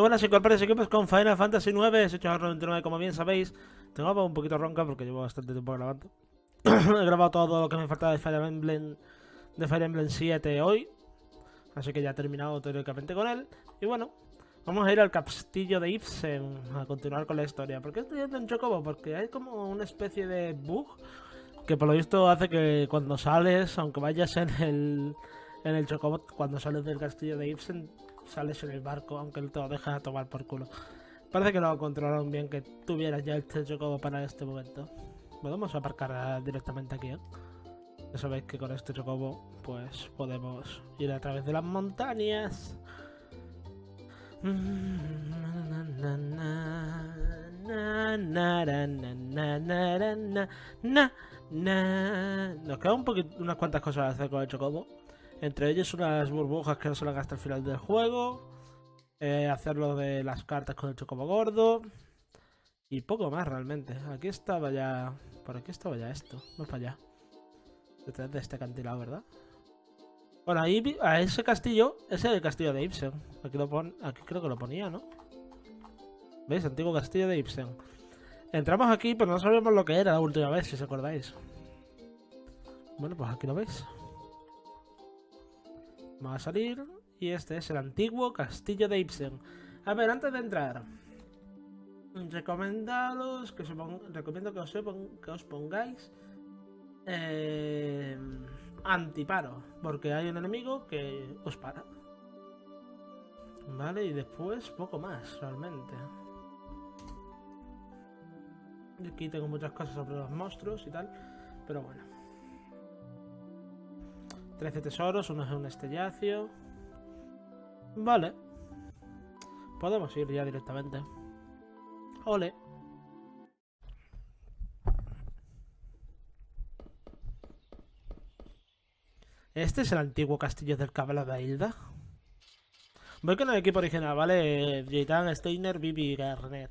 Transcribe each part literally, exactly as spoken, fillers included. Muy buenas, chicos, equipos con Final Fantasy nueve, Xeanort noventa y nueve, como bien sabéis. Tengo un poquito ronca porque llevo bastante tiempo grabando. He grabado todo lo que me faltaba de Fire Emblem, de Fire Emblem siete hoy. Así que ya he terminado teóricamente con él. Y bueno, vamos a ir al Castillo de Ipsen a continuar con la historia. ¿Por qué estoy yendo en Chocobo? Porque hay como una especie de bug que por lo visto hace que cuando sales, aunque vayas en el, en el Chocobo, cuando sales del Castillo de Ipsen, sales en el barco, aunque te lo dejas a tomar por culo. Parece que lo controlaron bien, que tuvieras ya este Chocobo para este momento. Podemos aparcar directamente aquí, ¿eh? Ya sabéis que con este Chocobo pues podemos ir a través de las montañas. Nos quedan un poquito, unas cuantas cosas a hacer con el Chocobo. Entre ellos unas burbujas que no se las gasta al final del juego. Eh, hacerlo de las cartas con el Chocobo gordo. Y poco más realmente. Aquí estaba ya... Por aquí estaba ya esto. No para allá. Detrás de este acantilado, ¿verdad? Bueno, ahí a ese castillo... Ese es el castillo de Ipsen. Aquí lo pon... Aquí creo que lo ponía, ¿no? ¿Veis? Antiguo castillo de Ipsen. Entramos aquí, pero no sabemos lo que era la última vez, si os acordáis. Bueno, pues aquí lo veis. Vamos a salir. Y este es el antiguo castillo de Ipsen. A ver, antes de entrar... Recomendaros que os ponga, recomiendo que os, que os pongáis eh, antiparo, porque hay un enemigo que os para. Vale, y después poco más realmente. Aquí tengo muchas cosas sobre los monstruos y tal, pero bueno. trece tesoros, uno es un estellacio. Vale. Podemos ir ya directamente. Ole. Este es el antiguo castillo del caballo de Hilda. Voy con el equipo original, ¿vale? Yitán, Steiner, Vivi y Garnet.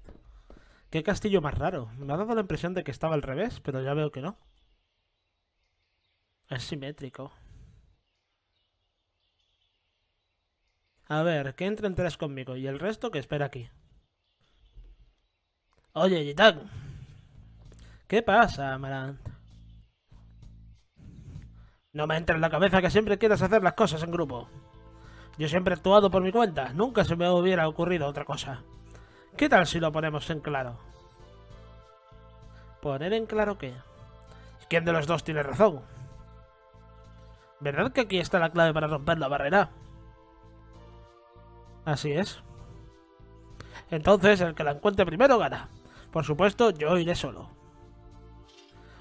Qué castillo más raro. Me ha dado la impresión de que estaba al revés, pero ya veo que no. Es simétrico. A ver, que entren tres conmigo y el resto que espera aquí. Oye, Yitán. ¿Qué pasa, Amarant? No me entra en la cabeza que siempre quieras hacer las cosas en grupo. Yo siempre he actuado por mi cuenta. Nunca se me hubiera ocurrido otra cosa. ¿Qué tal si lo ponemos en claro? ¿Poner en claro qué? ¿Quién de los dos tiene razón? ¿Verdad que aquí está la clave para romper la barrera? Así es. Entonces, el que la encuentre primero gana. Por supuesto, yo iré solo.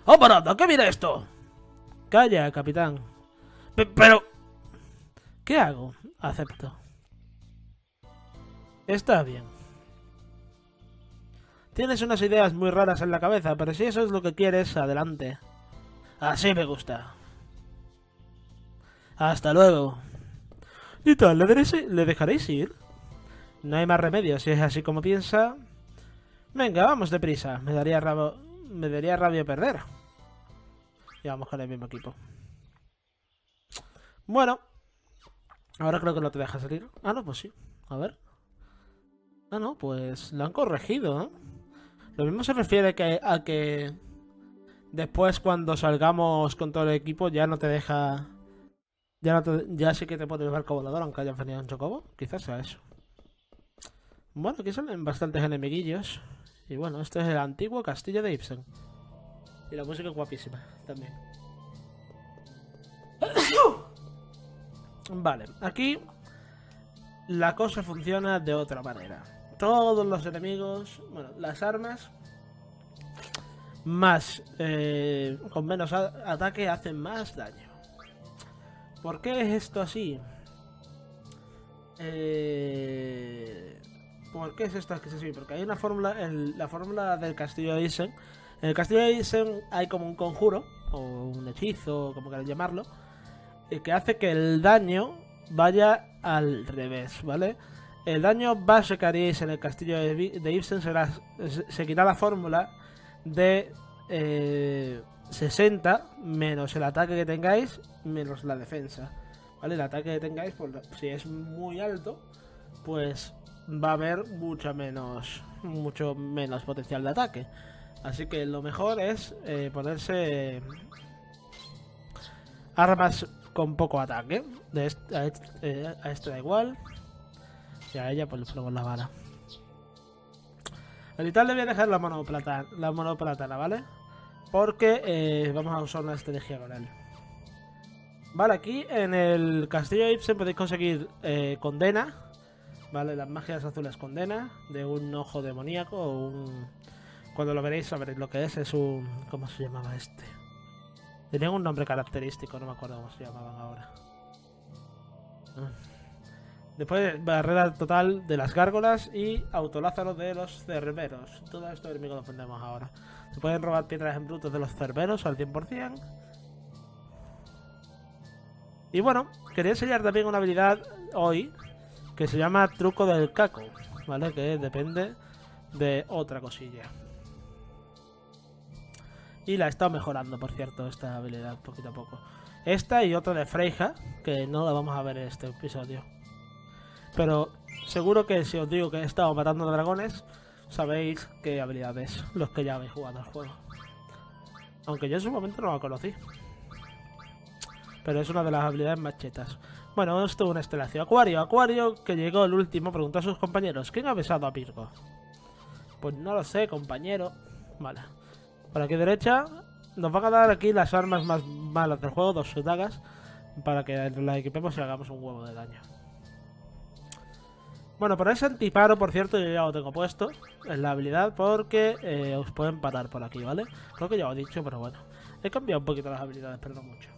¡Oh, parado! ¿Qué mira esto? Calla, capitán. P pero... ¿Qué hago? Acepto. Está bien. Tienes unas ideas muy raras en la cabeza, pero si eso es lo que quieres, adelante. Así me gusta. Hasta luego. ¿Y tal? ¿Le dejaréis ir? No hay más remedio, si es así como piensa. Venga, vamos deprisa. Me daría rabo... me daría rabia perder. Y vamos con el mismo equipo. Bueno. Ahora creo que no te deja salir. Ah, no, pues sí. A ver. Ah, no, pues lo han corregido, ¿eh? Lo mismo se refiere que a que... Después cuando salgamos con todo el equipo ya no te deja... Ya, no te... ya sí que te puede llevar como volador, aunque hayas venido en Chocobo. Quizás sea eso. Bueno, aquí salen bastantes enemiguillos. Y bueno, este es el antiguo castillo de Ipsen. Y la música es guapísima también. Vale, aquí la cosa funciona de otra manera. Todos los enemigos, bueno, las armas más eh, con menos ataque hacen más daño. ¿Por qué es esto así? Eh... ¿Por qué es esto que se sigue? Porque hay una fórmula, en la fórmula del castillo de Ipsen. En el castillo de Ipsen hay como un conjuro, o un hechizo, como queráis llamarlo, que hace que el daño vaya al revés, ¿vale? El daño base que haríais en el castillo de Ipsen será, seguirá la fórmula de eh, sesenta menos el ataque que tengáis, menos la defensa, ¿vale? El ataque que tengáis, pues, si es muy alto, pues... va a haber mucho menos, mucho menos potencial de ataque. Así que lo mejor es eh, ponerse armas con poco ataque. De este, a, este, eh, a este da igual. Y a ella pues le ponemos la vara. Al Yitán le voy a dejar la monoplata, la monoplátana, ¿vale? Porque eh, vamos a usar una estrategia con él. Vale, aquí en el Castillo de Ipsen podéis conseguir eh, condena, ¿vale? Las magias azules condena, de un ojo demoníaco o un... Cuando lo veréis sabréis lo que es, es un... ¿Cómo se llamaba este? Tenía un nombre característico, no me acuerdo cómo se llamaban ahora. Después barrera total de las gárgolas y autolázaro de los cerberos. Todo esto es lo que defendemos ahora. Se pueden robar piedras en bruto de los cerberos al cien por cien. Y bueno, quería enseñar también una habilidad hoy que se llama truco del caco, ¿vale? Que depende de otra cosilla. Y la he estado mejorando, por cierto, esta habilidad, poquito a poco. Esta y otra de Freyja, que no la vamos a ver en este episodio. Pero seguro que si os digo que he estado matando dragones, sabéis qué habilidad es, los que ya habéis jugado al juego. Aunque yo en su momento no la conocí. Pero es una de las habilidades más chetas. Bueno, esto es una estelación. Acuario, Acuario, que llegó el último, preguntó a sus compañeros, ¿quién ha besado a Virgo? Pues no lo sé, compañero. Vale. Por aquí derecha nos van a dar aquí las armas más malas del juego, dos dagas, para que las equipemos y hagamos un huevo de daño. Bueno, por ese antiparo, por cierto, yo ya lo tengo puesto en la habilidad porque eh, os pueden parar por aquí, ¿vale? Creo que ya lo he dicho, pero bueno. He cambiado un poquito las habilidades, pero no mucho.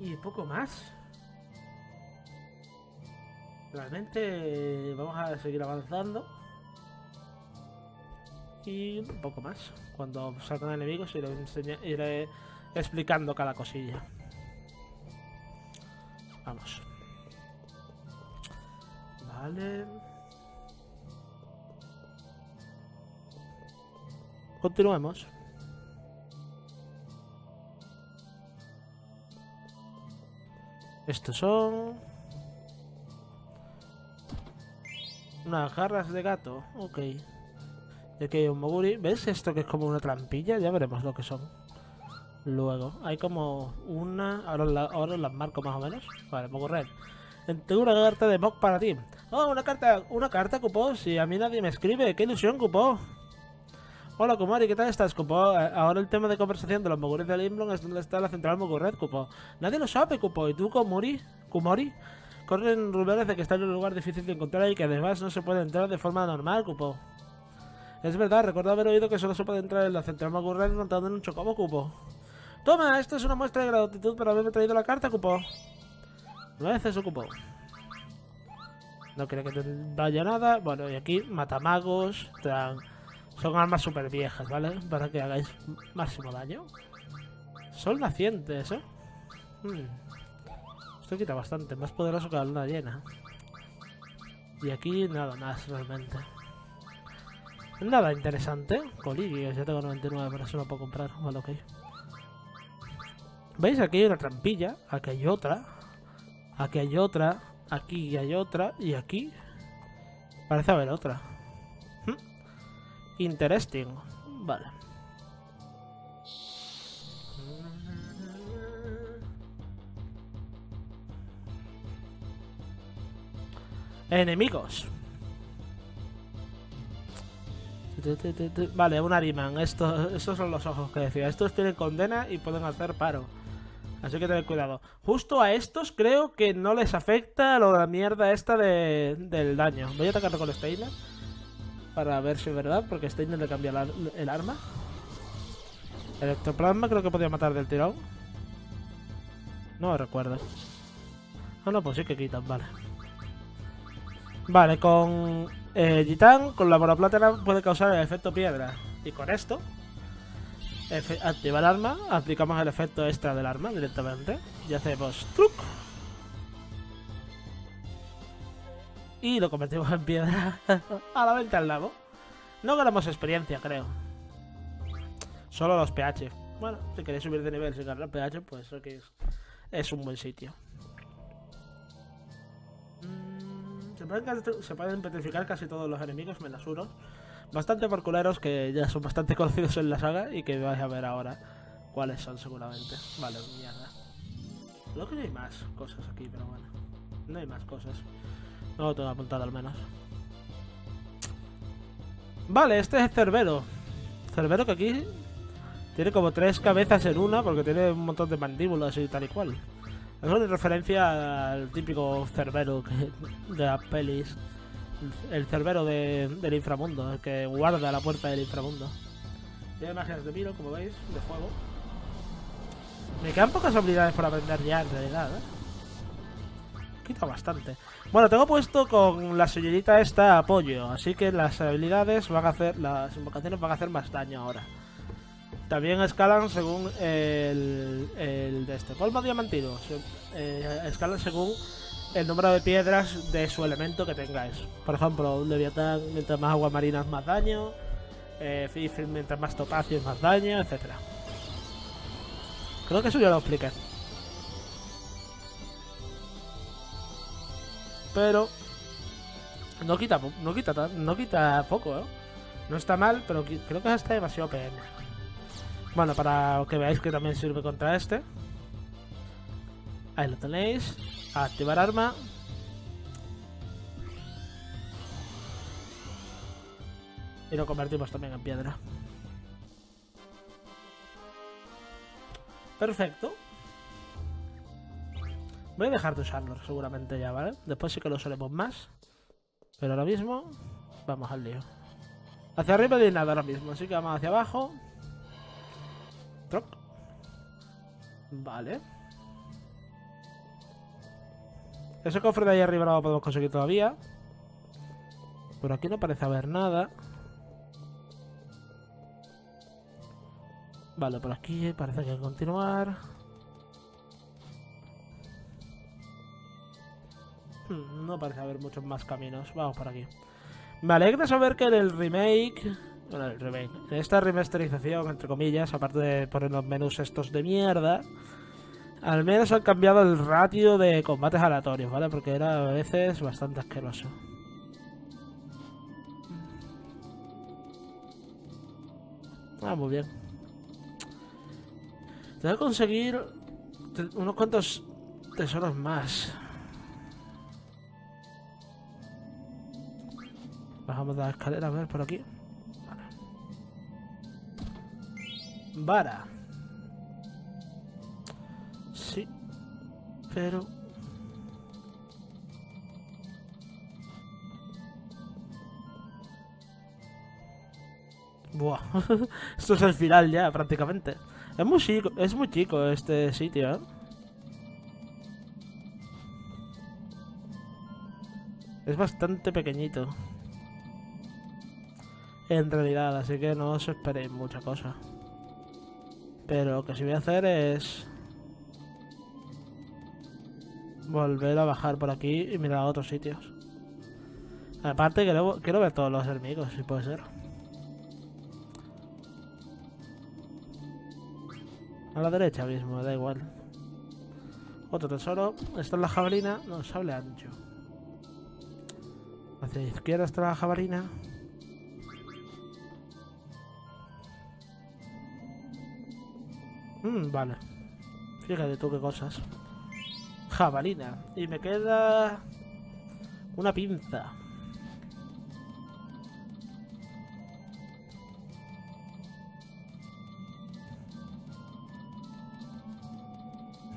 Y poco más. Realmente vamos a seguir avanzando. Y un poco más. Cuando salgan enemigos iré, enseña, iré explicando cada cosilla. Vamos. Vale. Continuemos. Estos son... unas garras de gato. Ok. Y aquí hay un Moguri. ¿Ves esto que es como una trampilla? Ya veremos lo que son. Luego, hay como una... Ahora, la... Ahora las marco más o menos. Vale, Mogurred. Tengo una carta de Mog para ti. Oh, una carta, una carta, Cupo. Si a mí nadie me escribe. ¡Qué ilusión, Cupo! Hola, Kumari, ¿qué tal estás, Cupo? Ahora el tema de conversación de los Mogurred del Imblon es donde está la central Mogurred, Cupo. Nadie lo sabe, Cupo. ¿Y tú, Kumori? ¿Kumori? Corren rumores de que está en un lugar difícil de encontrar y que además no se puede entrar de forma normal, Cupo. Es verdad, recuerdo haber oído que solo se puede entrar en la central Mogurred montando en un chocobo, Cupo. Toma, esto es una muestra de gratitud por haberme traído la carta, Cupo. No veces ocupó. No creo que te vaya nada. Bueno, y aquí matamagos. Tran... Son armas súper viejas, ¿vale? Para que hagáis máximo daño. Son nacientes, ¿eh? Hmm. Esto quita bastante. Más poderoso que la luna llena. Y aquí nada más, realmente. Nada interesante. Coligios, ya tengo noventa y nueve, pero eso no puedo comprar. Vale, ok. ¿Veis? Aquí hay una trampilla. Aquí hay otra. Aquí hay otra. Aquí hay otra. Y aquí parece haber otra. ¿Mm? Interesting. Vale. Enemigos. Vale, un Ariman. Esto, estos son los ojos que decía. Estos tienen condena y pueden hacer paro. Así que tened cuidado. Justo a estos creo que no les afecta lo de la mierda esta de, del daño. Voy a atacarlo con Steiner para ver si es verdad, porque Steiner le cambia la, el arma. Electroplasma creo que podía matar del tirón. No recuerdo. Ah, no, pues sí que quitan, vale. Vale, con eh, Yitán, con la monoplátana puede causar el efecto piedra. Y con esto... activa el arma, aplicamos el efecto extra del arma directamente y hacemos truc y lo convertimos en piedra. A la venta al lago. No ganamos experiencia, creo, solo los pH. Bueno, si queréis subir de nivel sin ganar pH, pues eso que es, es un buen sitio. pueden, se pueden petrificar casi todos los enemigos, menos uno. Bastante parculeros que ya son bastante conocidos en la saga y que vais a ver ahora cuáles son seguramente. Vale, mierda. Creo que no hay más cosas aquí, pero bueno. No hay más cosas. No tengo apuntado al menos. Vale, este es Cerbero. Cerbero que aquí tiene como tres cabezas en una porque tiene un montón de mandíbulas y tal y cual. Es una referencia al típico Cerbero que, de las pelis. El Cerbero de, del inframundo, el que guarda la puerta del inframundo. Tiene magias de miro, como veis, de fuego. Me quedan pocas habilidades por aprender ya, en realidad, ¿eh? Quita bastante. Bueno, tengo puesto con la señorita esta apoyo, así que las habilidades van a hacer, las invocaciones van a hacer más daño ahora. También escalan según el, el de este polvo diamantino. Eh, escalan según el número de piedras de su elemento que tengáis. Por ejemplo, un Leviatán, mientras más agua marina, más daño. Eh, Fifil, mientras más topacio, más daño, etcétera. Creo que eso ya lo expliqué. Pero no quita, no quita, no quita poco, ¿eh? No está mal, pero creo que está demasiado P M. Bueno, para que veáis que también sirve contra este. Ahí lo tenéis. Activar arma. Y lo convertimos también en piedra. Perfecto. Voy a dejar de usarlo seguramente ya, ¿vale? Después sí que lo usaremos más. Pero ahora mismo vamos al lío. Hacia arriba no hay nada ahora mismo, así que vamos hacia abajo. Drop. Vale. Ese cofre de ahí arriba no lo podemos conseguir todavía. Por aquí no parece haber nada. Vale, por aquí parece que hay que continuar. Hmm, no parece haber muchos más caminos. Vamos por aquí. Me alegra saber que en el remake... Bueno, el remake. En esta remasterización, entre comillas, aparte de poner los menús estos de mierda... Al menos han cambiado el ratio de combates aleatorios, ¿vale? Porque era a veces bastante asqueroso. Ah, muy bien. Tengo que conseguir unos cuantos tesoros más. Bajamos de la escalera, a ver, por aquí. Vale. Vara. Sí. Pero... Buah. Esto es el final ya, prácticamente. Es muy chico, es muy chico este sitio, ¿eh? Es bastante pequeñito. En realidad, así que no os esperéis mucha cosa. Pero lo que sí voy a hacer es... Volver a bajar por aquí y mirar a otros sitios. Aparte, quiero, quiero ver todos los enemigos, si puede ser. A la derecha mismo, da igual. Otro tesoro. Esta es la jabalina. No, sable ancho. Hacia la izquierda está la jabalina. Mm, vale. Fíjate tú qué cosas. Jabalina. Y me queda... Una pinza.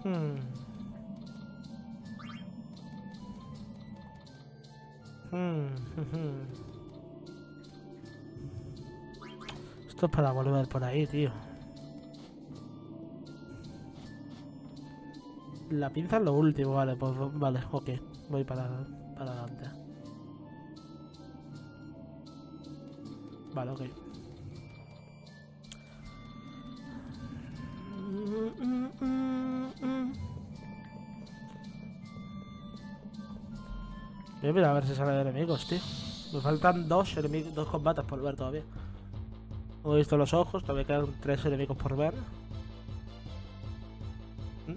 Hmm. Hmm. Esto es para volver por ahí, tío. La pinza es lo último, vale, pues vale, ok. Voy para, para adelante. Vale, ok. Voy a mirar a ver si sale de enemigos, tío. Me faltan dos enemigos, dos combates por ver todavía. No he visto los ojos, todavía quedan tres enemigos por ver.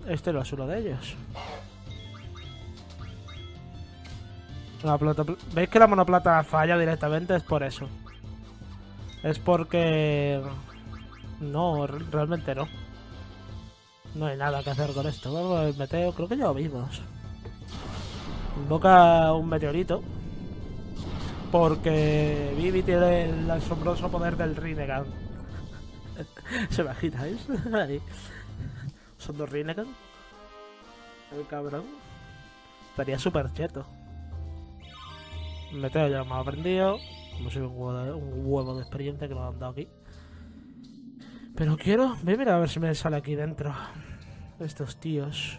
Este no es uno de ellos. Monoplata. ¿Veis que la monoplata falla directamente? Es por eso. Es porque... No, realmente no. No hay nada que hacer con esto. Vamos al meteo. Creo que ya lo vimos. Invoca un meteorito. Porque Vivi tiene el asombroso poder del Rinnegan. ¿Se imagináis? ¿Son dos Rinnegan? El cabrón. Estaría súper cheto. Meteo ya lo hemos aprendido. Como si un huevo de, un huevo de experiencia que nos han dado aquí. Pero quiero... Voy a mirar a ver si me sale aquí dentro. Estos tíos.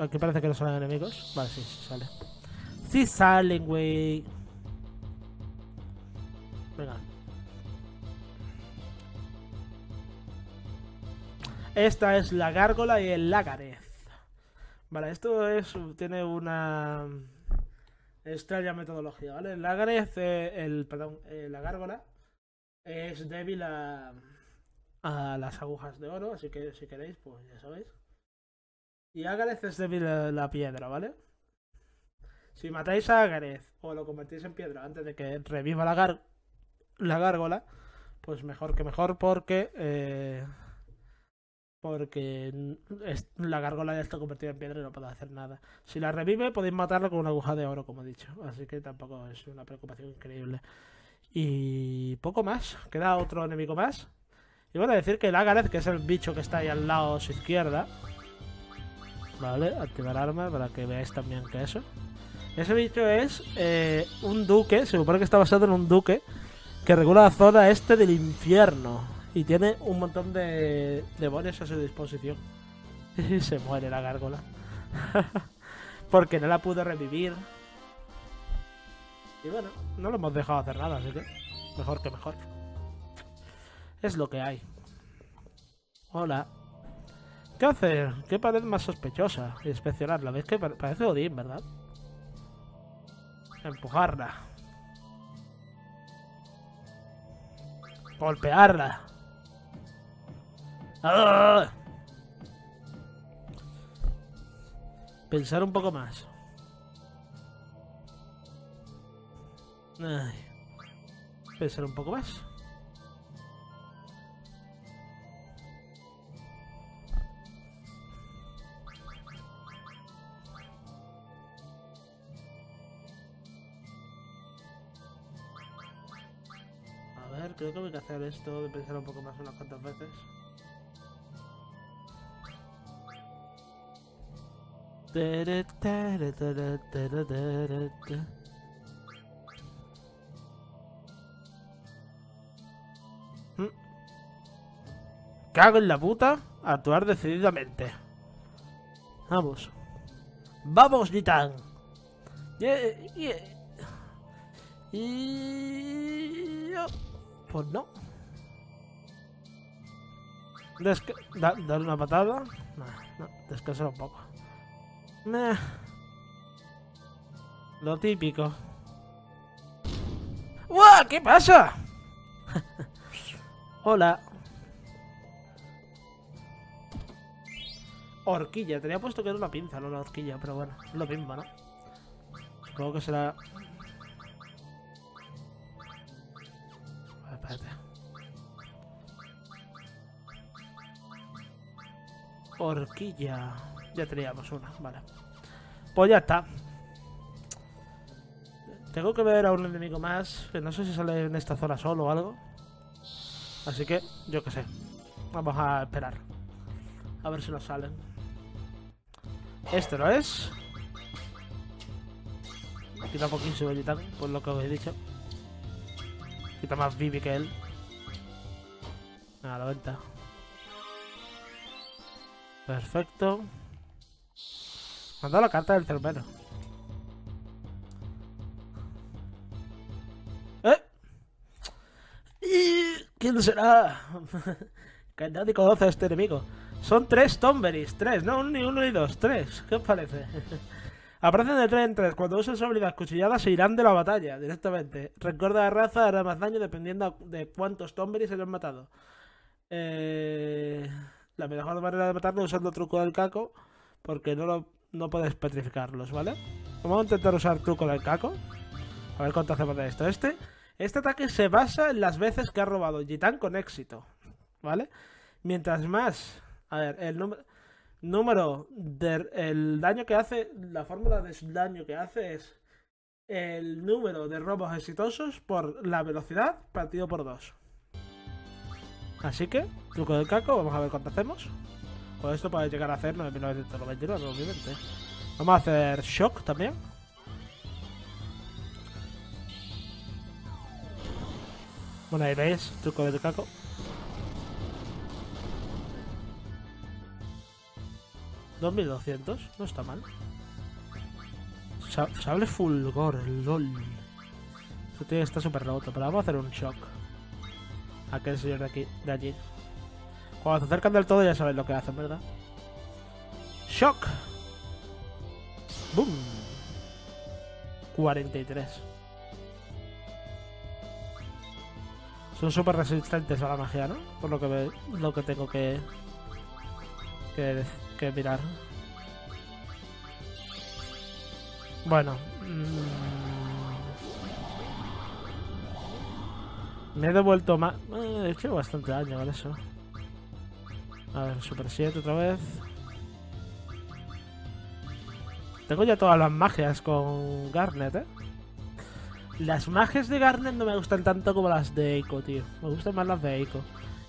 Aquí parece que no salen enemigos. Vale, sí, sí sale. Sí salen, güey. Venga. Esta es la gárgola y el lagarez. Vale, esto es... Tiene una... extraña metodología, ¿vale? El lagarez... Eh, el, perdón, eh, la gárgola es débil a... a las agujas de oro, así que si queréis, pues ya sabéis. Y Agareth es débil a la piedra, ¿vale? Si matáis a Agareth o lo convertís en piedra antes de que reviva la, gar la gárgola, pues mejor que mejor, porque eh, porque la gárgola ya está convertida en piedra y no puede hacer nada. Si la revive, podéis matarla con una aguja de oro, como he dicho. Así que tampoco es una preocupación increíble. Y poco más. Queda otro enemigo más. Y bueno, decir que el Agareth, que es el bicho que está ahí al lado a su izquierda. Vale, activar arma para que veáis también que eso. Ese bicho es eh, un duque, se supone que está basado en un duque, que regula la zona este del infierno. Y tiene un montón de demonios a su disposición. Y se muere la gárgola. Porque no la pudo revivir. Y bueno, no lo hemos dejado hacer nada, así que mejor que mejor. Es lo que hay. Hola. ¿Qué hacer? ¿Qué pared más sospechosa? Inspeccionarla. ¿Veis que parece Odin, verdad? Empujarla. Golpearla. ¡Ah! Pensar un poco más. Ay. Pensar un poco más. Creo que voy a hacer esto de pensar un poco más unas cuantas veces. Cago en la puta, actuar decididamente. Vamos. Vamos, Yitán. Yeah, yeah. Y... Pues no. Desca da dar una patada. Nah, no, descansar un poco. Nah. Lo típico. ¡Wow! ¿Qué pasa? Hola. Horquilla. Tenía puesto que era una pinza, no una horquilla, pero bueno, es lo mismo, ¿no? Supongo que será... Horquilla. Ya teníamos una, vale. Pues ya está. Tengo que ver a un enemigo más, que no sé si sale en esta zona solo o algo. Así que, yo qué sé. Vamos a esperar. A ver si nos salen. Este no es. Quita un poquito de Yitán, por lo que os he dicho. Quita más Vivi que él. A la venta. Perfecto. Me han dado la carta del Cerbero. ¿Eh? ¿Y quién será? Que nadie conoce a este enemigo. Son tres Tomberys. Tres, no, ni uno ni dos. Tres. ¿Qué os parece? Aparecen de tres en tres. Cuando usen su habilidad cuchillada se irán de la batalla directamente. Recuerda la raza, hará más daño dependiendo de cuántos Tomberys se le han matado. Eh... La mejor manera de matarlo es usando truco del caco, porque no, lo, no puedes petrificarlos, ¿vale? Vamos a intentar usar truco del caco. A ver cuánto hacemos de esto. Este, este ataque se basa en las veces que ha robado Yitán con éxito, ¿vale? Mientras más... A ver, el número... Número del de, daño que hace, la fórmula de daño que hace es el número de robos exitosos por la velocidad partido por dos. Así que, truco del caco, vamos a ver cuánto hacemos. Con esto puede llegar a hacer nueve mil novecientos noventa y nueve, obviamente. Vamos a hacer shock también. Bueno, ahí veis, truco del caco. dos mil doscientos, no está mal. Sable fulgor, lol. Esto tiene que estar súper roto, pero vamos a hacer un shock. Aquel señor de aquí, de allí. Cuando se acercan del todo ya saben lo que hacen, ¿verdad? Shock. Boom. cuarenta y tres. Son súper resistentes a la magia, ¿no? Por lo que, me, lo que tengo que... que decir. Que mirar. Bueno, mmm... me he devuelto más. Eh, he hecho bastante daño con eso. A ver, Super siete otra vez. Tengo ya todas las magias con Garnet, eh. Las magias de Garnet no me gustan tanto como las de Eiko, tío. Me gustan más las de Eiko.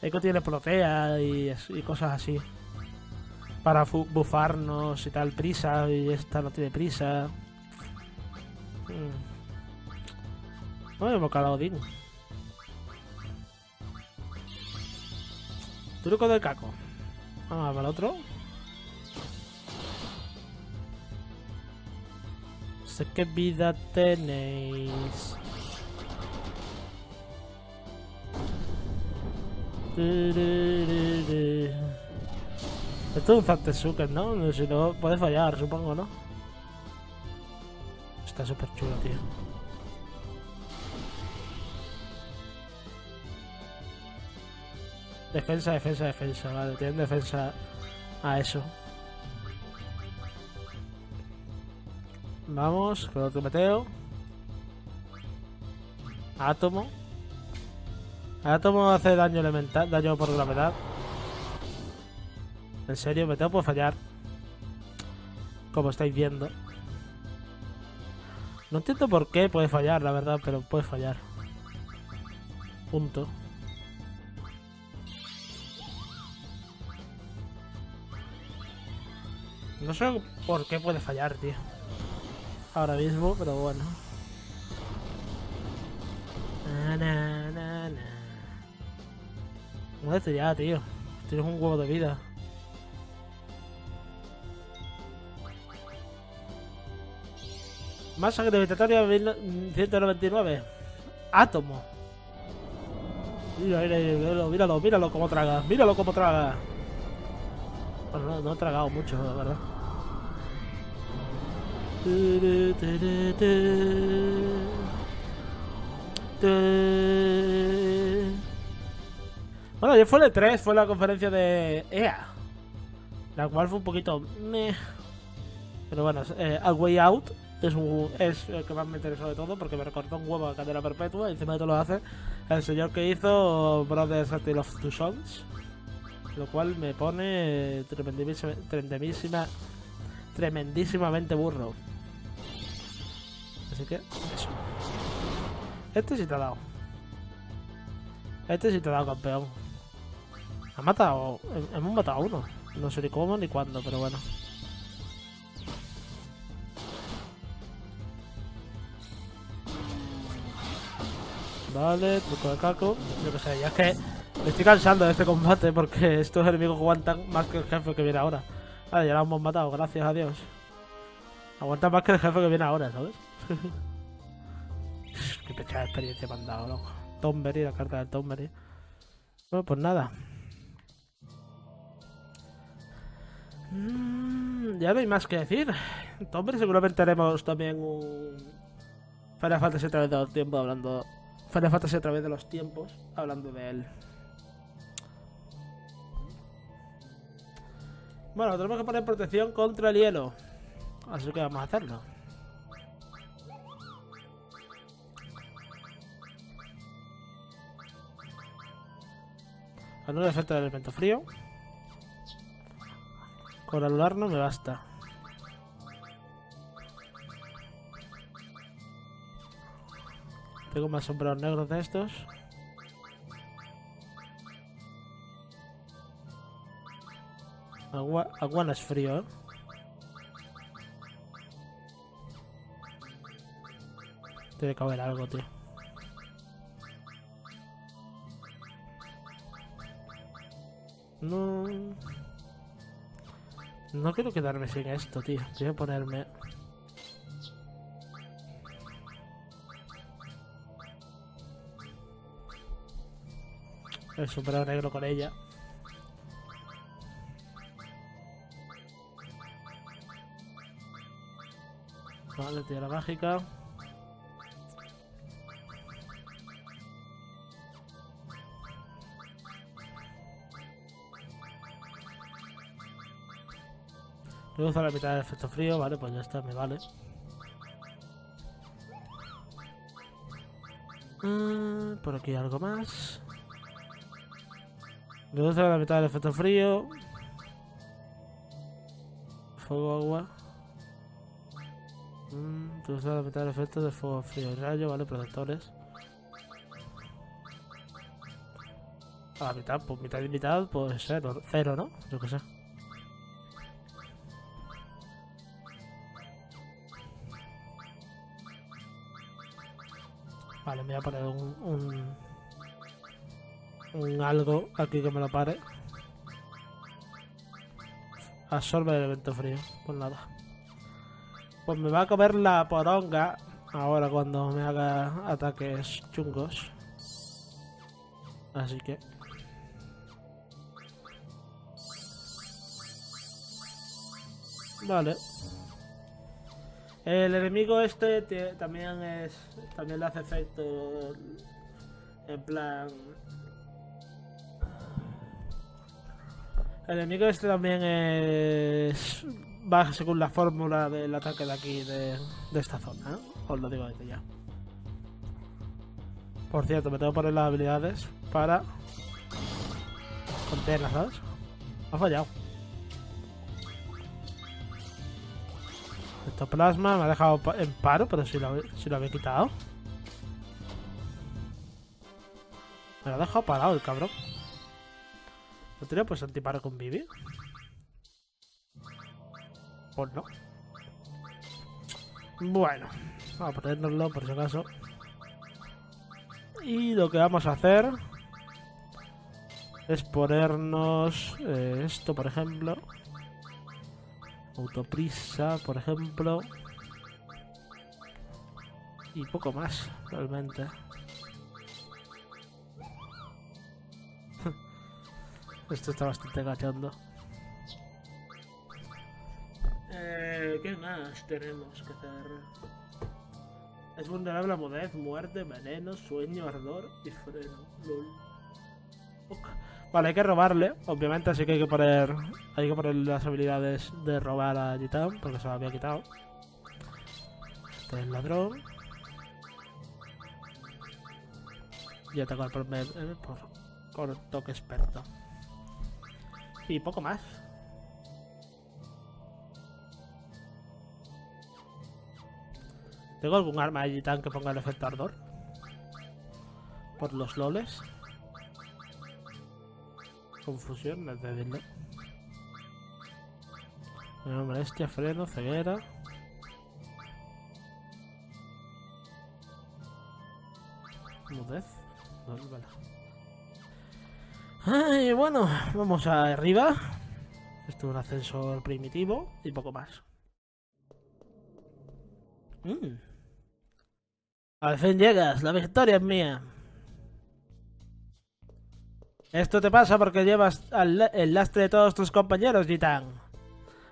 Eiko tiene protea y, y cosas así. Para bufarnos y tal, prisa, y esta no tiene prisa. Hmm. No me he invocado a Odin. Truco del caco. Vamos a ver otro. Sé qué vida tenéis. Du, du, du, du. Esto es un Zantesuker, ¿no? Si no, puede fallar, supongo, ¿no? Está súper chulo, tío. Defensa, defensa, defensa. Vale, tienen defensa a eso. Vamos, con otro meteo. Átomo. Átomo hace daño elemental, daño por gravedad. En serio, me tengo por fallar. Como estáis viendo. No entiendo por qué puede fallar, la verdad, pero puede fallar. Punto. No sé por qué puede fallar, tío. Ahora mismo, pero bueno. Na, na, na, na. Muérete ya, tío. Tienes un huevo de vida. Masa gravitatoria mil ciento noventa y nueve. Átomo. Míralo, míralo, míralo, míralo como traga. Míralo como traga. Bueno, no, no he tragado mucho, la verdad. Bueno, ya fue el E tres, fue la conferencia de E A. La cual fue un poquito... meh. Pero bueno, eh, A Way Out. Es, un, es el que más me interesó de todo porque me recordó un huevo a Cadena Perpetua y encima de todo lo hace el señor que hizo Brothers: A Tale of Two Sons, lo cual me pone tremendísima, tremendísima, tremendísimamente burro. Así que eso. Este sí te ha dado. Este sí te ha dado, campeón. Ha matado, hemos matado a uno. No sé ni cómo ni cuándo, pero bueno. Vale, truco de caco. Yo que sé, ya es que me estoy cansando de este combate porque estos enemigos aguantan más que el jefe que viene ahora. Vale, ya lo hemos matado, gracias a Dios. Aguantan más que el jefe que viene ahora, ¿sabes? Qué pecha de experiencia me han dado, loco. Tombery, la carta del Tombery. Bueno, pues nada. Mm, ya no hay más que decir. Tombery seguramente haremos también un... Final Fantasy otra vez de los tiempos hablando... Final Fantasy a través de los tiempos, hablando de él. Bueno, tenemos que poner protección contra el hielo. Así que vamos a hacerlo. Anula el efecto del elemento frío. Con anular no me basta. Tengo más sombreros negros de estos. Agua, aguana es frío, ¿eh? Tiene que haber algo, tío. No... No quiero quedarme sin esto, tío. Quiero ponerme... el sombrero negro con ella. Vale, tira la mágica. Voy a usar la mitad del efecto frío, vale, pues ya está, me vale. Mm, por aquí algo más. Reduce la mitad del efecto frío. Fuego, agua. Mm, reduce la mitad del efecto de fuego, frío y rayo, vale, protectores. A la mitad, pues mitad y mitad, pues cero, cero, ¿no? Yo qué sé. Vale, me voy a poner un... un... un algo aquí que me lo pare. Absorbe el evento frío. Pues nada. Pues me va a comer la poronga ahora cuando me haga ataques chungos. Así que... vale. El enemigo este también es... también le hace efecto... en plan... el enemigo este también es... va según la fórmula del ataque de aquí, de, de esta zona, ¿eh? Os lo digo desde ya. Por cierto, me tengo que poner las habilidades para... contenerlas, ¿sabes? Ha fallado. Esto plasma me ha dejado en paro, pero si lo, si lo había quitado. Me lo ha dejado parado el cabrón. ¿No tenía pues antiparo con Vivi? Pues no. Bueno, vamos a ponérnoslo por si acaso. Y lo que vamos a hacer es ponernos eh, esto, por ejemplo. Autoprisa, por ejemplo. Y poco más, realmente. Esto está bastante gachondo. Eh, ¿Qué más tenemos que hacer? Es vulnerable a mudez, muerte, veneno, sueño, ardor y freno. Lol. Vale, hay que robarle, obviamente, así que hay que poner hay que poner las habilidades de robar a Yitán, porque se la había quitado. Este es el ladrón. Y atacar por, eh, por, por toque experto. Y poco más. ¿Tengo algún arma allí tan que ponga el efecto ardor? Por los loles. Confusión, no es débil, ¿no? Bueno, molestia, freno, ceguera. Mudez. No, vale. Y bueno, vamos arriba. Esto es un ascensor primitivo y poco más. Mm. Al fin llegas, la victoria es mía. Esto te pasa porque llevas al, el lastre de todos tus compañeros, Yitán.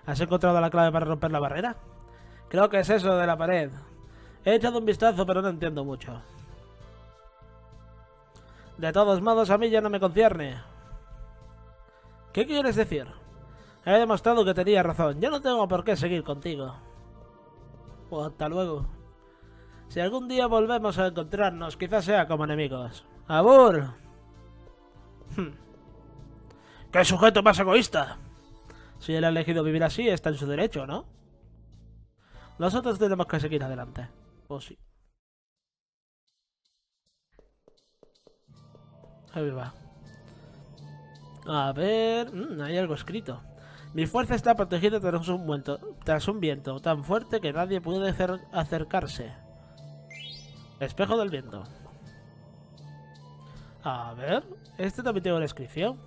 ¿Has encontrado la clave para romper la barrera? Creo que es eso de la pared. He echado un vistazo, pero no entiendo mucho. De todos modos, a mí ya no me concierne. ¿Qué quieres decir? He demostrado que tenía razón. Yo no tengo por qué seguir contigo. Pues hasta luego. Si algún día volvemos a encontrarnos, quizás sea como enemigos. ¡Abur! ¡Qué sujeto más egoísta! Si él ha elegido vivir así, está en su derecho, ¿no? Nosotros tenemos que seguir adelante. Pues sí. Ahí va. A ver... Mm, hay algo escrito. Mi fuerza está protegida tras un viento, tras un viento tan fuerte que nadie puede acer acercarse. Espejo del viento. A ver... Este también tiene una descripción.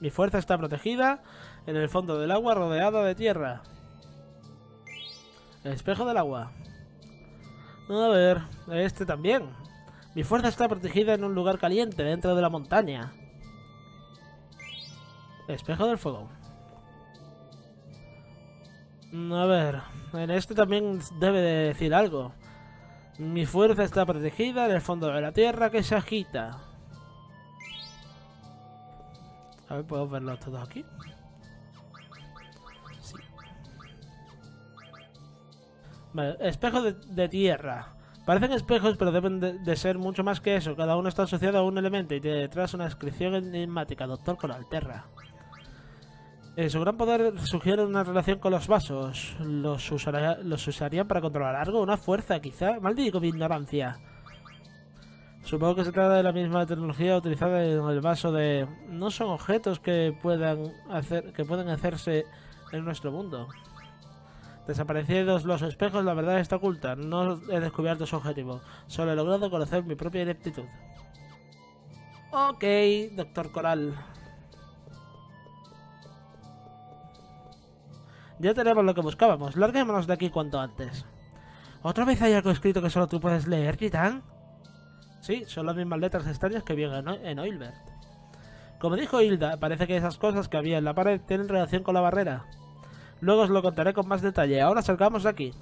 Mi fuerza está protegida en el fondo del agua rodeada de tierra. Espejo del agua. A ver... Este también. Mi fuerza está protegida en un lugar caliente dentro de la montaña. Espejo del fuego. A ver, en este también debe de decir algo. Mi fuerza está protegida en el fondo de la tierra que se agita. A ver, ¿puedo verlos todos aquí? Sí. Vale, espejo de, de tierra. Parecen espejos, pero deben de, de ser mucho más que eso. Cada uno está asociado a un elemento y tiene detrás una inscripción enigmática. Doctor Colalterra. Eh, su gran poder sugiere una relación con los vasos. Los, usara, los usarían para controlar algo, una fuerza quizá. Maldito mi ignorancia. Supongo que se trata de la misma tecnología utilizada en el vaso de... No son objetos que puedan hacer que pueden hacerse en nuestro mundo. Desaparecidos los espejos, la verdad está oculta. No he descubierto su objetivo. Solo he logrado conocer mi propia ineptitud. Ok, doctor Coral. Ya tenemos lo que buscábamos. Larguémonos de aquí cuanto antes. ¿Otra vez hay algo escrito que solo tú puedes leer, Yitán? Sí, son las mismas letras extrañas que vienen en Oilbert. Como dijo Hilda, parece que esas cosas que había en la pared tienen relación con la barrera. Luego os lo contaré con más detalle. Ahora salgamos de aquí.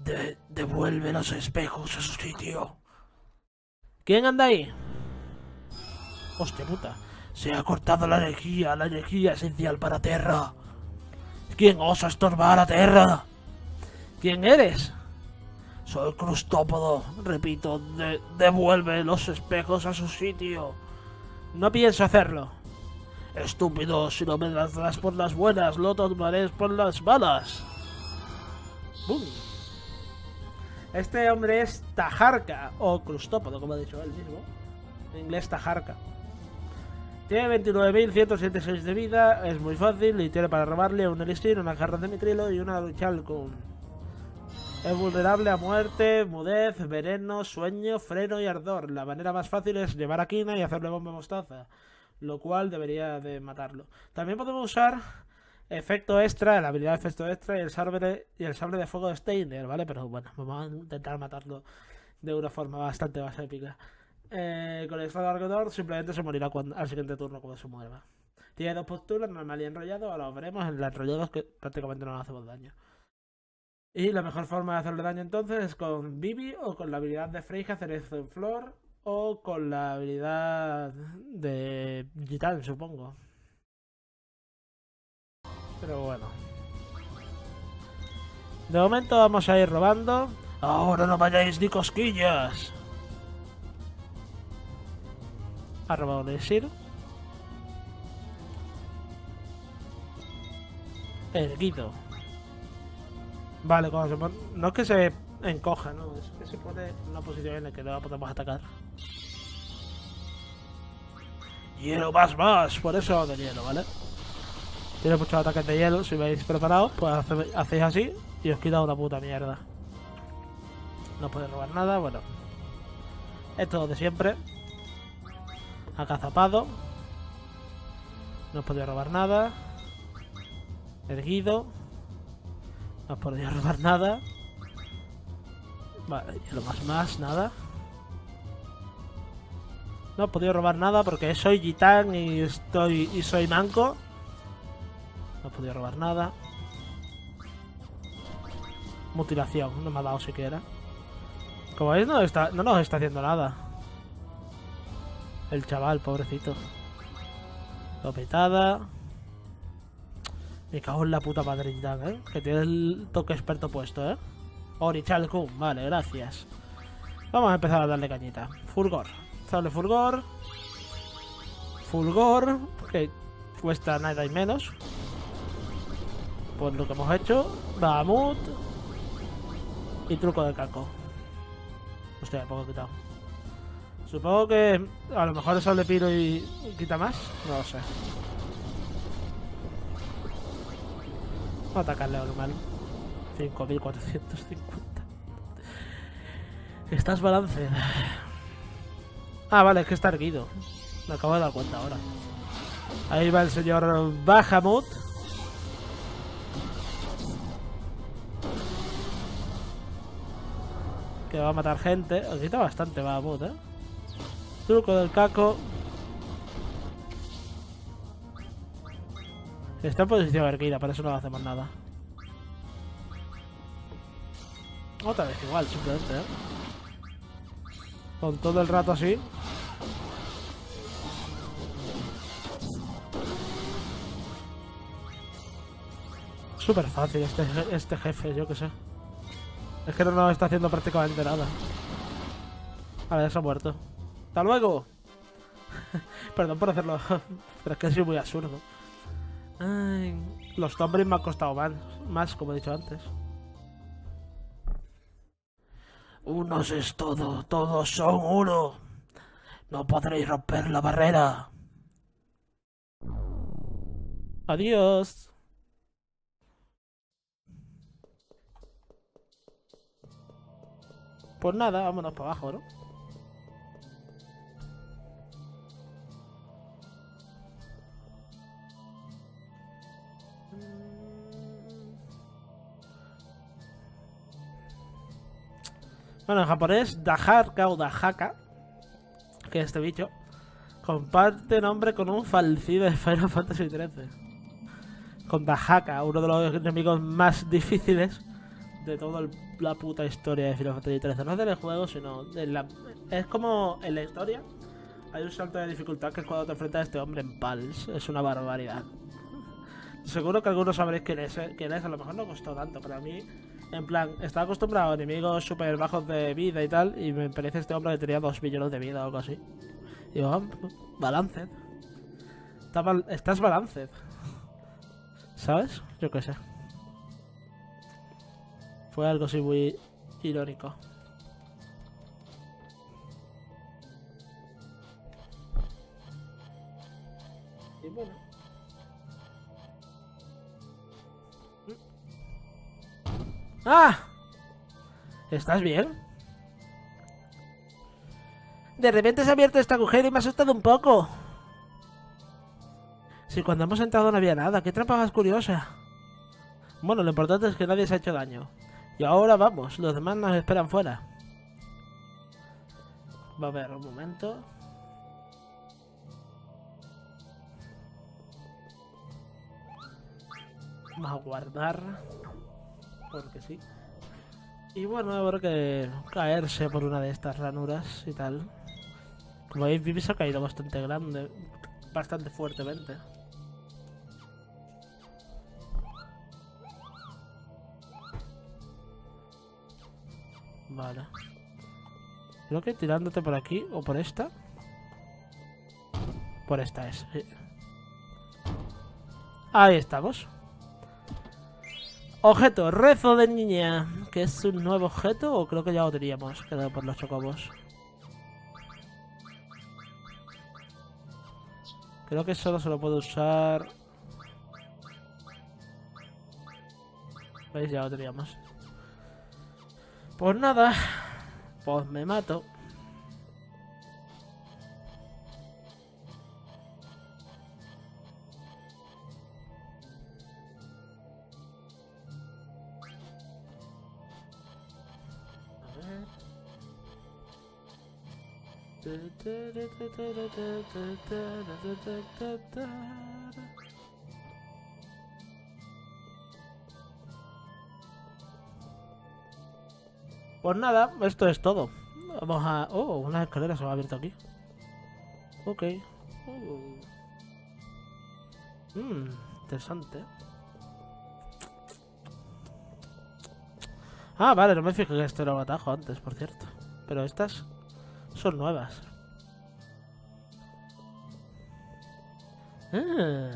De devuelve los espejos a su sitio. ¿Quién anda ahí? Hostia puta. Se ha cortado la energía, la energía esencial para Terra. ¿Quién osa estorbar a Terra? ¿Quién eres? Soy Crustópodo. Repito, de devuelve los espejos a su sitio. No pienso hacerlo. Estúpido, si no me las das por las buenas, lo tomaré por las malas. ¡Bum! Este hombre es Taharka, o Crustópodo, como ha dicho él mismo. En inglés, Taharka. Tiene veintinueve mil ciento setenta y seis de vida, es muy fácil y tiene para robarle un elixir, una jarra de mitrilo y una chalcum. Es vulnerable a muerte, mudez, veneno, sueño, freno y ardor. La manera más fácil es llevar a Quina y hacerle bomba mostaza, lo cual debería de matarlo. También podemos usar efecto extra, la habilidad de efecto extra y el sable, y el sable de fuego de Steiner, ¿vale? Pero bueno, vamos a intentar matarlo de una forma bastante más épica. Eh, con el estado alrededor simplemente se morirá cuando, al siguiente turno cuando se mueva. Tiene dos posturas, normal y enrollado. Ahora lo veremos en los enrollados que prácticamente no nos hacemos daño. Y la mejor forma de hacerle daño entonces es con Vivi o con la habilidad de Freyja, cerezo en flor, o con la habilidad de Yitán, supongo. Pero bueno. De momento vamos a ir robando. Ahora no vayáis ni cosquillas. Ha robado un elixir. Erguido. Vale, cuando se pone... No es que se encoja, no. Es que se pone en una posición en la que no podemos atacar. Hielo más más. Por eso de hielo, ¿vale? Tiene muchos ataques de hielo. Si vais preparados, pues hace... hacéis así y os quita una puta mierda. No podéis robar nada, bueno. Esto de siempre. Acazapado. No os podía robar nada. Erguido. No os podía robar nada. Vale, y lo más más, nada. No os podía robar nada porque soy Yitán y estoy. y soy manco. No os podía robar nada. Mutilación, no me ha dado siquiera. Como veis no está, no nos está haciendo nada. El chaval, pobrecito. Topetada. Me cago en la puta madre, Yitán, ¿eh? Que tiene el toque experto puesto, ¿eh? Orichalcum, vale, gracias. Vamos a empezar a darle cañita. Fulgor. Sable Fulgor. Fulgor. Que cuesta nada y menos. Por lo que hemos hecho. Bahamut. Y truco de caco. Hostia, poco he quitado. Supongo que a lo mejor el sable piro y quita más. No lo sé. Vamos a atacarle a normal. cinco mil cuatrocientos cincuenta. Estás balance. Ah, vale, es que está erguido. Me acabo de dar cuenta ahora. Ahí va el señor Bahamut. Que va a matar gente. Os quita bastante Bahamut, eh. Truco del caco. Está en posición erguida, para eso no hacemos nada. Otra vez igual, simplemente, ¿eh? Con todo el rato así. Súper fácil este, este jefe, yo que sé. Es que no nos está haciendo prácticamente nada. A ver, ya se ha muerto. ¡Hasta luego! Perdón por hacerlo, pero es que ha sido muy absurdo. Ay, los Tombery me han costado más, más, como he dicho antes. Unos es todo, todos son uno. No podréis romper la barrera. Adiós. Pues nada, vámonos para abajo, ¿no? Bueno, en japonés, Daharka o Daharka, que es este bicho, comparte nombre con un fallecido de Final Fantasy trece. Con Daharka, uno de los enemigos más difíciles de toda la puta historia de Final Fantasy trece. No es del juego, sino de la... Es como en la historia, hay un salto de dificultad que es cuando te enfrentas a este hombre en Pals. Es una barbaridad. Seguro que algunos sabréis quién es, ¿eh? Quién es, a lo mejor no costó tanto, pero a mí... En plan, estaba acostumbrado a enemigos súper bajos de vida y tal, y me parece este hombre que tenía dos millones de vida o algo así. Y digo, oh, balanced. Está mal, estás balanced. ¿Sabes? Yo qué sé. Fue algo así muy irónico. Y bueno. ¡Ah! ¿Estás bien? De repente se ha abierto este agujero y me ha asustado un poco. Si cuando hemos entrado no había nada, qué trampa más curiosa. Bueno, lo importante es que nadie se ha hecho daño. Y ahora vamos, los demás nos esperan fuera. Va a haber un momento. Vamos a guardar... Porque sí. Y bueno, habrá que caerse por una de estas ranuras y tal. Como veis, Vivi se ha caído bastante grande, bastante fuertemente. Vale. Creo que tirándote por aquí o por esta. Por esta es. Sí. Ahí estamos. Objeto, rezo de niña. ¿Que es un nuevo objeto? O creo que ya lo teníamos, quedado por los chocobos. Creo que solo se lo puedo usar. ¿Veis? Ya lo teníamos. Pues nada. Pues me mato. Pues nada, esto es todo. Vamos a... Oh, una escalera se me ha abierto aquí. Ok. Oh. Mmm, interesante. Ah, vale, no me fijé que esto era un atajo antes, por cierto. Pero estas son nuevas. Ah,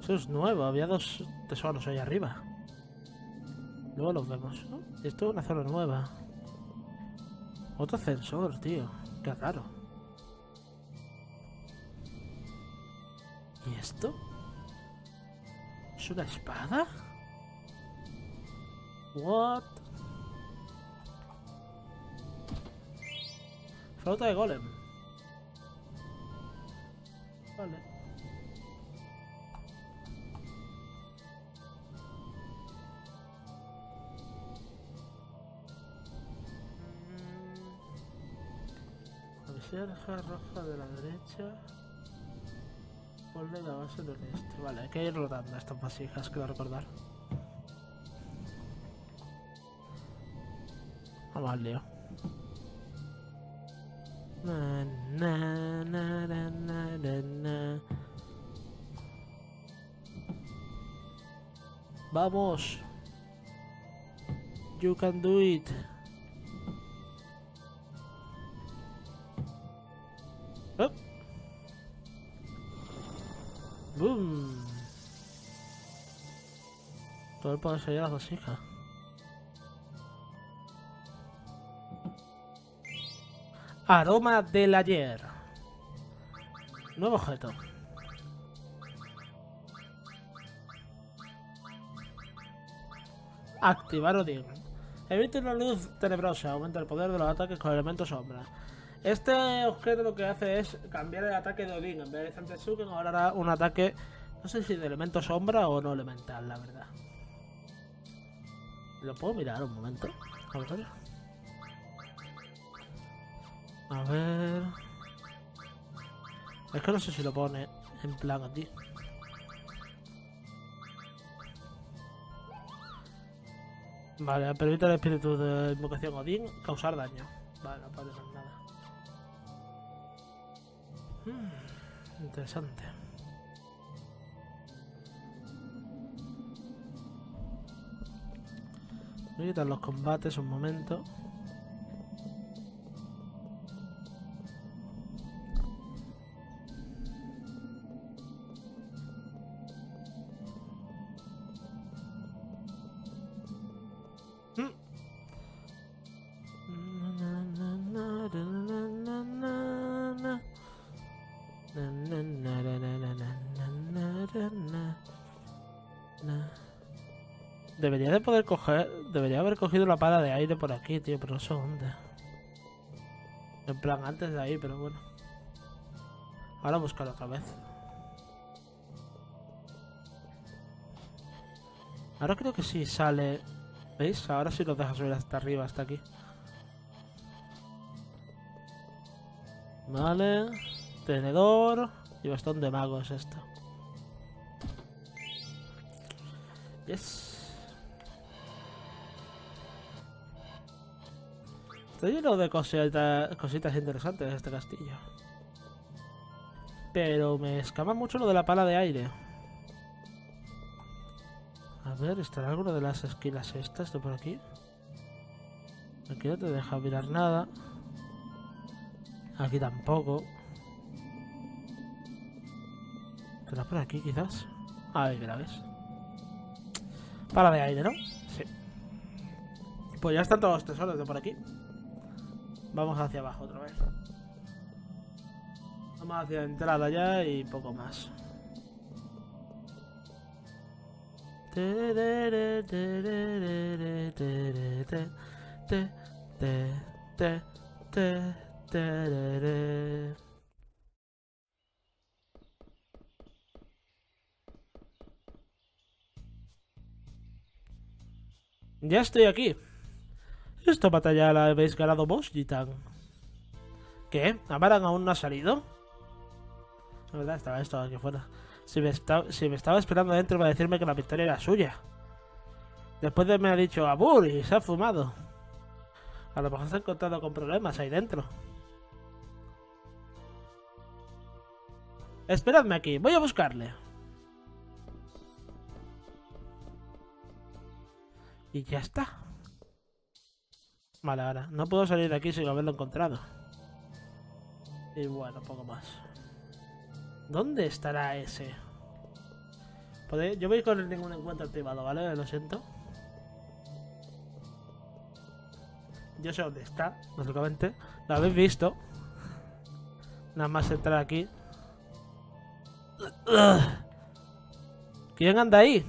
eso es nuevo, había dos tesoros ahí arriba. Luego los vemos, ¿no? Esto es una zona nueva. Otro ascensor, tío. Qué raro. ¿Y esto? ¿Es una espada? What? Flauta de golem. Vale. Cerja roja de la derecha. Ponle la base del este. Vale, hay que ir rodando estas vasijas, que recordar. Vamos al lío. Na, na, na, na, na, na, na. Vamos. You can do it. Oh. Boom. Todo el poder sería la vasija. Aroma del ayer. Nuevo objeto. Activar Odin. Emite una luz tenebrosa. Aumenta el poder de los ataques con elementos sombra. Este objeto lo que hace es cambiar el ataque de Odin. En vez de Zantetsuken ahora hará un ataque, no sé si de elemento sombra o no elemental, la verdad. ¿Lo puedo mirar un momento? A ver. A ver... Es que no sé si lo pone en plan aquí. Vale, permite al espíritu de invocación Odín causar daño. Vale, no puede hacer nada. Hmm, interesante. Voy a quitar los combates un momento. Debería de poder coger... Debería haber cogido la pala de aire por aquí, tío, pero no sé dónde. En plan, antes de ahí, pero bueno. Ahora buscarlo otra vez. Ahora creo que sí sale... ¿Veis? Ahora sí nos deja subir hasta arriba, hasta aquí. Vale. Tenedor y bastón de mago es esto. Yes. Está lleno de cositas, cositas interesantes este castillo. Pero me escama mucho lo de la pala de aire. A ver, ¿estará alguna de las esquinas estas de por aquí? Aquí no te deja mirar nada. Aquí tampoco. ¿Estará por aquí quizás? Ahí, mira, ¿ves? Pala de aire, ¿no? Sí. Pues ya están todos los tesoros de por aquí. Vamos hacia abajo otra vez. Vamos hacia la entrada ya y poco más. Ya estoy aquí. ¿Esta batalla la habéis ganado vos, Yitán? ¿Qué? ¿Amarant aún no ha salido? La verdad, estaba esto aquí fuera. Si me, está, si me estaba esperando adentro para decirme que la victoria era suya. Después de me ha dicho Abur y se ha fumado. A lo mejor se ha encontrado con problemas ahí dentro. Esperadme aquí, voy a buscarle. Y ya está. Vale, ahora. No puedo salir de aquí sin haberlo encontrado. Y bueno, poco más. ¿Dónde estará ese? Yo voy con ningún encuentro activado, ¿vale? Lo siento. Yo sé dónde está, básicamente. Lo habéis visto. Nada más entrar aquí. ¿Quién anda ahí?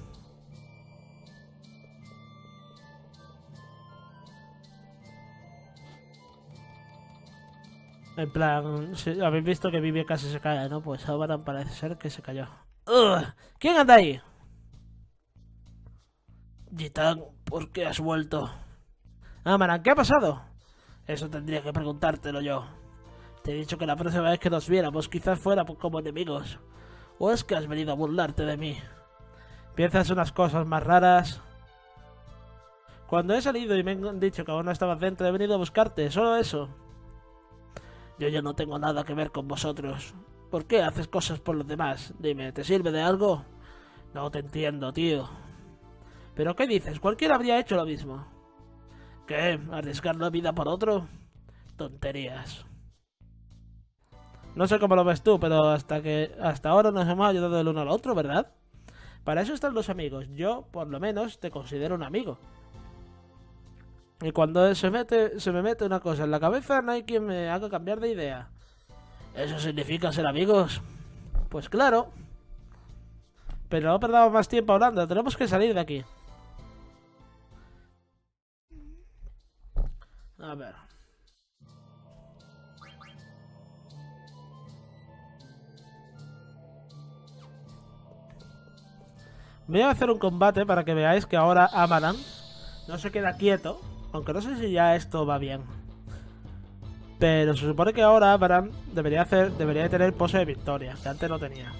En plan, si habéis visto que Vivi casi se cae, ¿no? Pues Amarant parece ser que se cayó. Ugh. ¿Quién anda ahí? Yitán, ¿por qué has vuelto? Amarant, ¿qué ha pasado? Eso tendría que preguntártelo yo. Te he dicho que la próxima vez que nos viéramos quizás fuera como enemigos. ¿O es que has venido a burlarte de mí? Piensas unas cosas más raras. Cuando he salido y me han dicho que aún no estabas dentro, he venido a buscarte, solo eso. Yo ya no tengo nada que ver con vosotros. ¿Por qué haces cosas por los demás? Dime, ¿te sirve de algo? No te entiendo, tío. ¿Pero qué dices? Cualquiera habría hecho lo mismo. ¿Qué? ¿Arriesgar la vida por otro? Tonterías. No sé cómo lo ves tú, pero hasta que hasta ahora nos hemos ayudado el uno al otro, ¿verdad? Para eso están los amigos. Yo, por lo menos, te considero un amigo. Y cuando se, mete, se me mete una cosa en la cabeza, no hay quien me haga cambiar de idea. ¿Eso significa ser amigos? Pues claro. Pero no perdamos más tiempo hablando, tenemos que salir de aquí. A ver. Voy a hacer un combate para que veáis que ahora Amarant no se queda quieto. Aunque no sé si ya esto va bien. Pero se supone que ahora Amarant debería hacer, debería tener pose de victoria, que antes no tenía.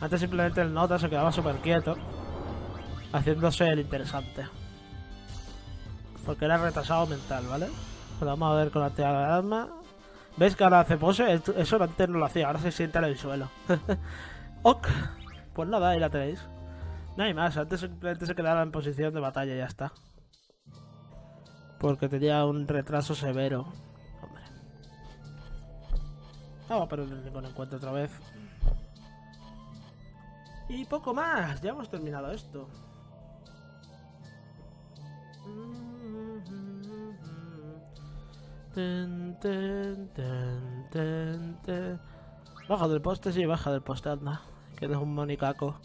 Antes simplemente el nota se quedaba súper quieto, haciéndose el interesante. Porque era retrasado mental, ¿vale? Lo vamos a ver con la tela de arma. ¿Veis que ahora hace pose? Eso antes no lo hacía, ahora se sienta en el suelo. Ok, pues nada, ahí la tenéis. No hay más, antes simplemente se quedaba en posición de batalla y ya está. Porque tenía un retraso severo. Hombre. Vamos a perder ningún encuentro otra vez. Y poco más. Ya hemos terminado esto. Baja del poste, sí, baja del poste, anda. Que eres un monicaco.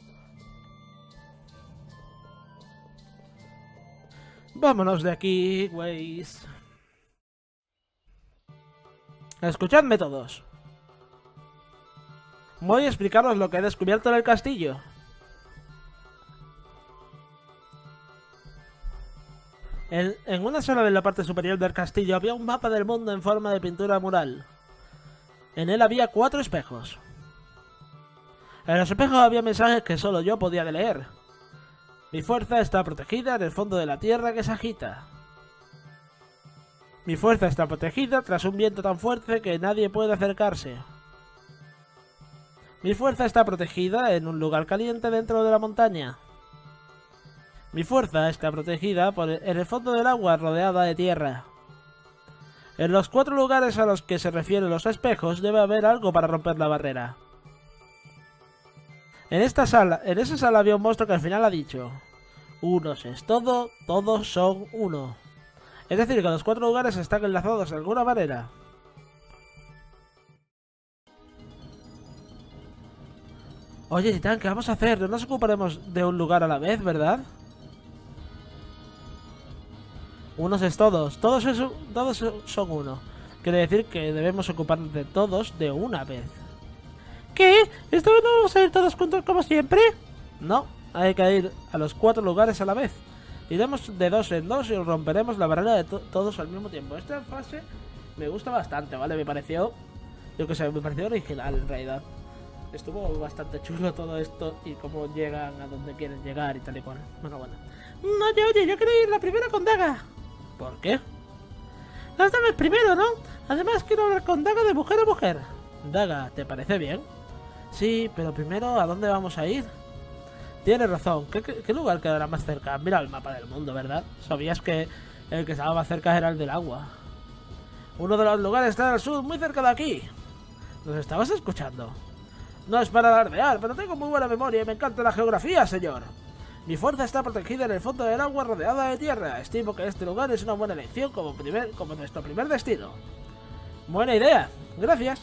Vámonos de aquí, güeyes. Escuchadme todos. Voy a explicaros lo que he descubierto en el castillo. En, en una sala de la parte superior del castillo había un mapa del mundo en forma de pintura mural. En él había cuatro espejos. En los espejos había mensajes que solo yo podía leer. Mi fuerza está protegida en el fondo de la tierra que se agita. Mi fuerza está protegida tras un viento tan fuerte que nadie puede acercarse. Mi fuerza está protegida en un lugar caliente dentro de la montaña. Mi fuerza está protegida por el, en el fondo del agua rodeada de tierra. En los cuatro lugares a los que se refieren los espejos debe haber algo para romper la barrera. En esta sala, en esa sala había un monstruo que al final ha dicho: unos es todo, todos son uno. Es decir, que los cuatro lugares están enlazados de alguna manera. Oye, Yitán, ¿qué vamos a hacer? No nos ocuparemos de un lugar a la vez, ¿verdad? Unos es todos, todos, es, todos son uno. Quiere decir que debemos ocuparnos de todos de una vez. ¿Qué? ¿Esta vez no vamos a ir todos juntos como siempre? No, hay que ir a los cuatro lugares a la vez. Iremos de dos en dos y romperemos la barrera de to todos al mismo tiempo. Esta fase me gusta bastante, ¿vale? Me pareció, yo que sé, me pareció original en realidad. Estuvo bastante chulo todo esto y cómo llegan a donde quieren llegar y tal y cual. Bueno, bueno. Oye, oye, yo quiero ir la primera con Daga. ¿Por qué? Lánzame primero, ¿no? Además quiero hablar con Daga de mujer a mujer. Daga, ¿te parece bien? Sí, pero primero, ¿a dónde vamos a ir? Tienes razón. ¿Qué, qué, qué lugar quedará más cerca? Mira el mapa del mundo, ¿verdad? Sabías que el que estaba más cerca era el del agua. Uno de los lugares está al sur, muy cerca de aquí. ¿Nos estabas escuchando? No es para alardear, pero tengo muy buena memoria y me encanta la geografía, señor. Mi fuerza está protegida en el fondo del agua rodeada de tierra. Estimo que este lugar es una buena elección como, primer, como nuestro primer destino. Buena idea. Gracias.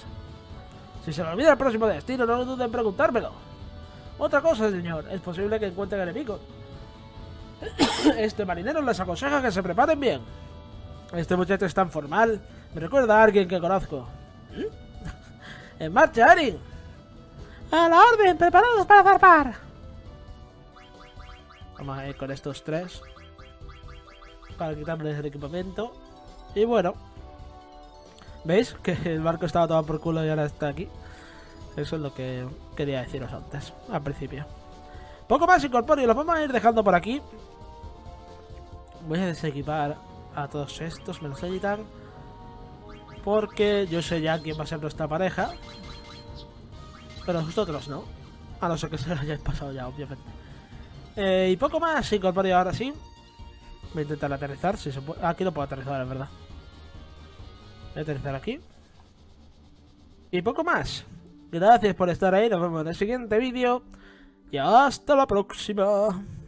Si se me olvida el próximo destino, no duden en preguntármelo. Otra cosa, señor. Es posible que encuentren enemigos. Este marinero les aconseja que se preparen bien. Este muchacho es tan formal. Me recuerda a alguien que conozco. ¡En marcha, Arin! ¡A la orden! ¡Preparados para zarpar! Vamos a ir con estos tres para quitarles el equipamiento. Y bueno, ¿veis? Que el barco estaba tomado por culo y ahora está aquí. Eso es lo que quería deciros antes, al principio. Poco más incorpóreo, los vamos a ir dejando por aquí. Voy a desequipar a todos estos, menos a Yitán, porque yo sé ya quién va a ser nuestra pareja. Pero vosotros no, a no ser que se lo hayáis pasado ya, obviamente. Eh, y poco más incorpóreo ahora sí. Voy a intentar aterrizar, si se puede. Aquí no puedo aterrizar, es verdad. Voy a aterrizar aquí. Y poco más. Gracias por estar ahí, nos vemos en el siguiente vídeo. Y hasta la próxima.